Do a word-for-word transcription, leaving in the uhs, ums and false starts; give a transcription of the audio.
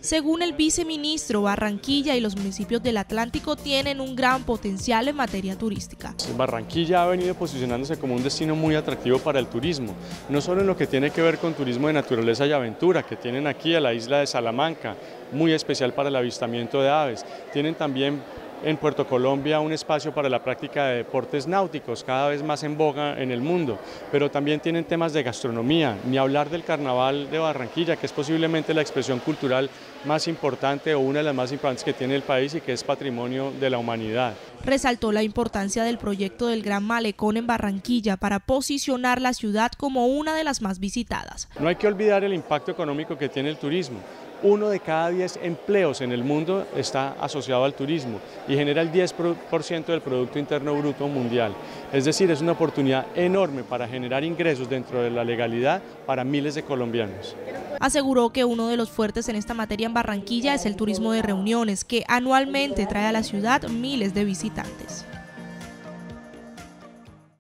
Según el viceministro, Barranquilla y los municipios del Atlántico tienen un gran potencial en materia turística. Barranquilla ha venido posicionándose como un destino muy atractivo para el turismo, no solo en lo que tiene que ver con turismo de naturaleza y aventura, que tienen aquí a la isla de Salamanca, muy especial para el avistamiento de aves. Tienen también en Puerto Colombia un espacio para la práctica de deportes náuticos, cada vez más en boga en el mundo, pero también tienen temas de gastronomía, ni hablar del Carnaval de Barranquilla, que es posiblemente la expresión cultural más importante o una de las más importantes que tiene el país y que es patrimonio de la humanidad. Resaltó la importancia del proyecto del Gran Malecón en Barranquilla para posicionar la ciudad como una de las más visitadas. No hay que olvidar el impacto económico que tiene el turismo. Uno de cada diez empleos en el mundo está asociado al turismo y genera el diez por ciento del Producto Interno Bruto Mundial. Es decir, es una oportunidad enorme para generar ingresos dentro de la legalidad para miles de colombianos. Aseguró que uno de los fuertes en esta materia en Barranquilla es el turismo de reuniones, que anualmente trae a la ciudad miles de visitantes.